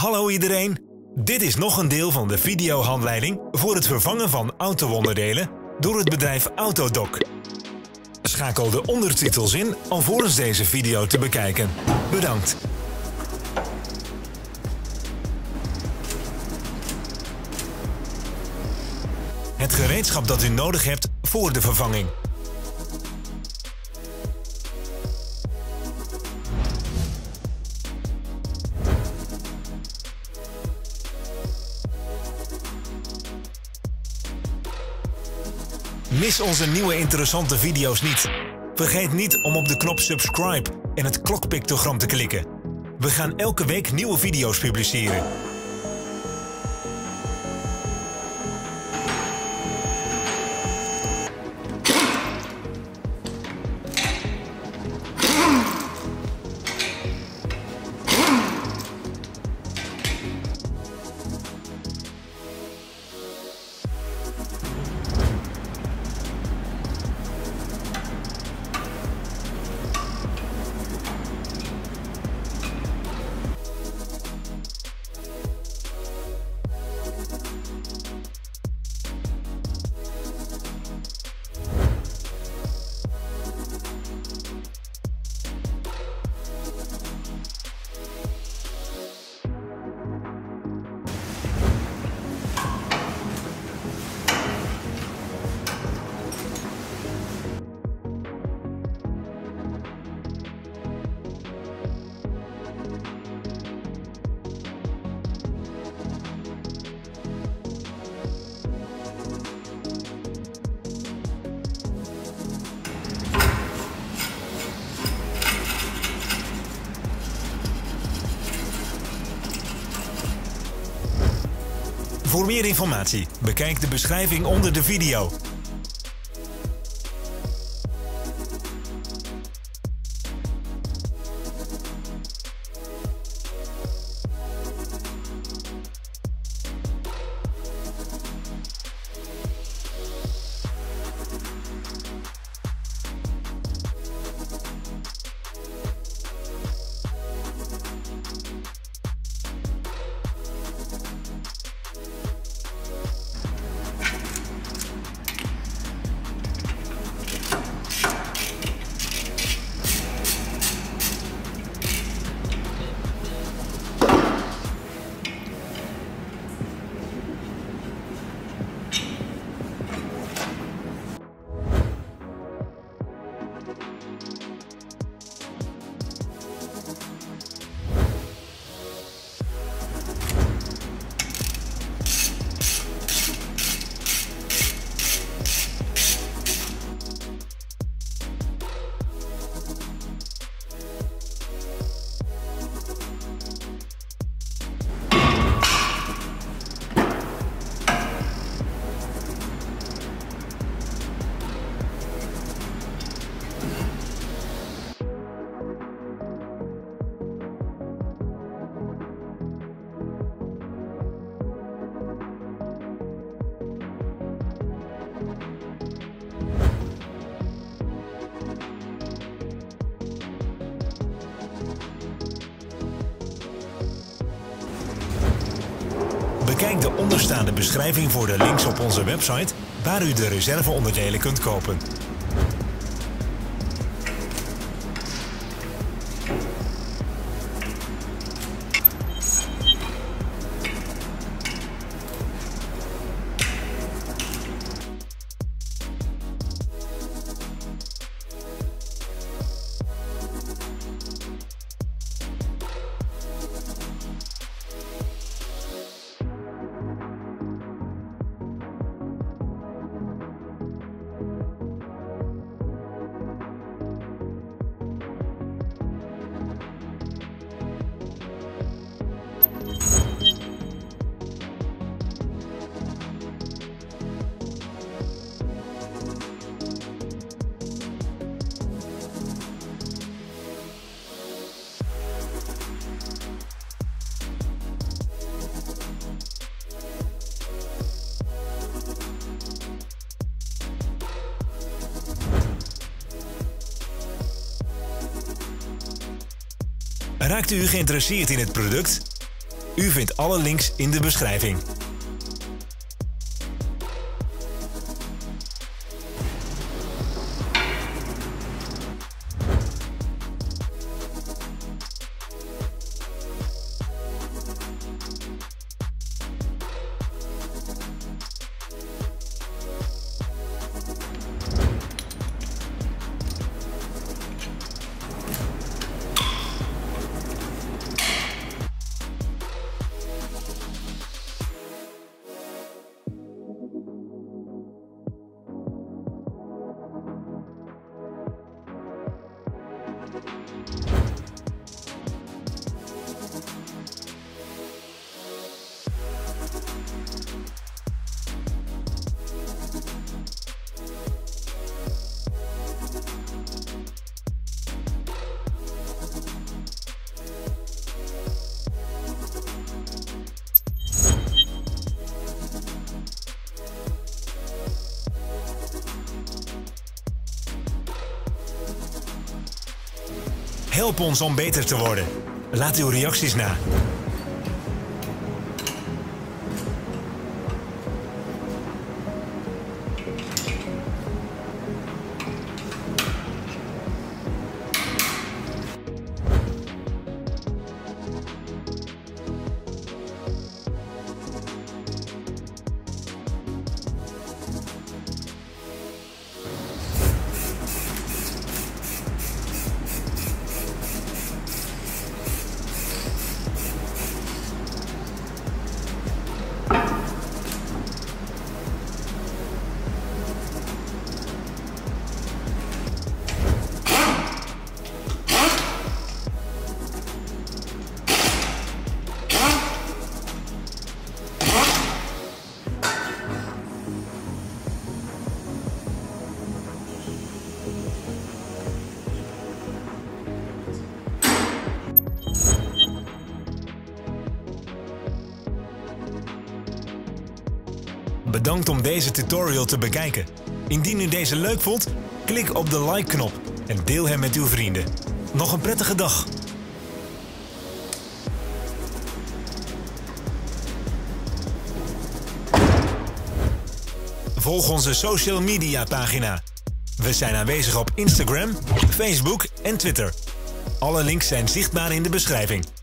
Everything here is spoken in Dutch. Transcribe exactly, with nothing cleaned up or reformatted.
Hallo iedereen, dit is nog een deel van de videohandleiding voor het vervangen van auto-onderdelen door het bedrijf Autodoc. Schakel de ondertitels in alvorens deze video te bekijken. Bedankt! Het gereedschap dat u nodig hebt voor de vervanging. Mis onze nieuwe interessante video's niet. Vergeet niet om op de knop subscribe en het klokpictogram te klikken. We gaan elke week nieuwe video's publiceren. Voor meer informatie, bekijk de beschrijving onder de video. Bekijk de onderstaande beschrijving voor de links op onze website waar u de reserveonderdelen kunt kopen. Raakt u geïnteresseerd in het product? U vindt alle links in de beschrijving. Help ons om beter te worden. Laat uw reacties na. Bedankt om deze tutorial te bekijken. Indien u deze leuk vond, klik op de like-knop en deel hem met uw vrienden. Nog een prettige dag! Volg onze social media pagina. We zijn aanwezig op Instagram, Facebook en Twitter. Alle links zijn zichtbaar in de beschrijving.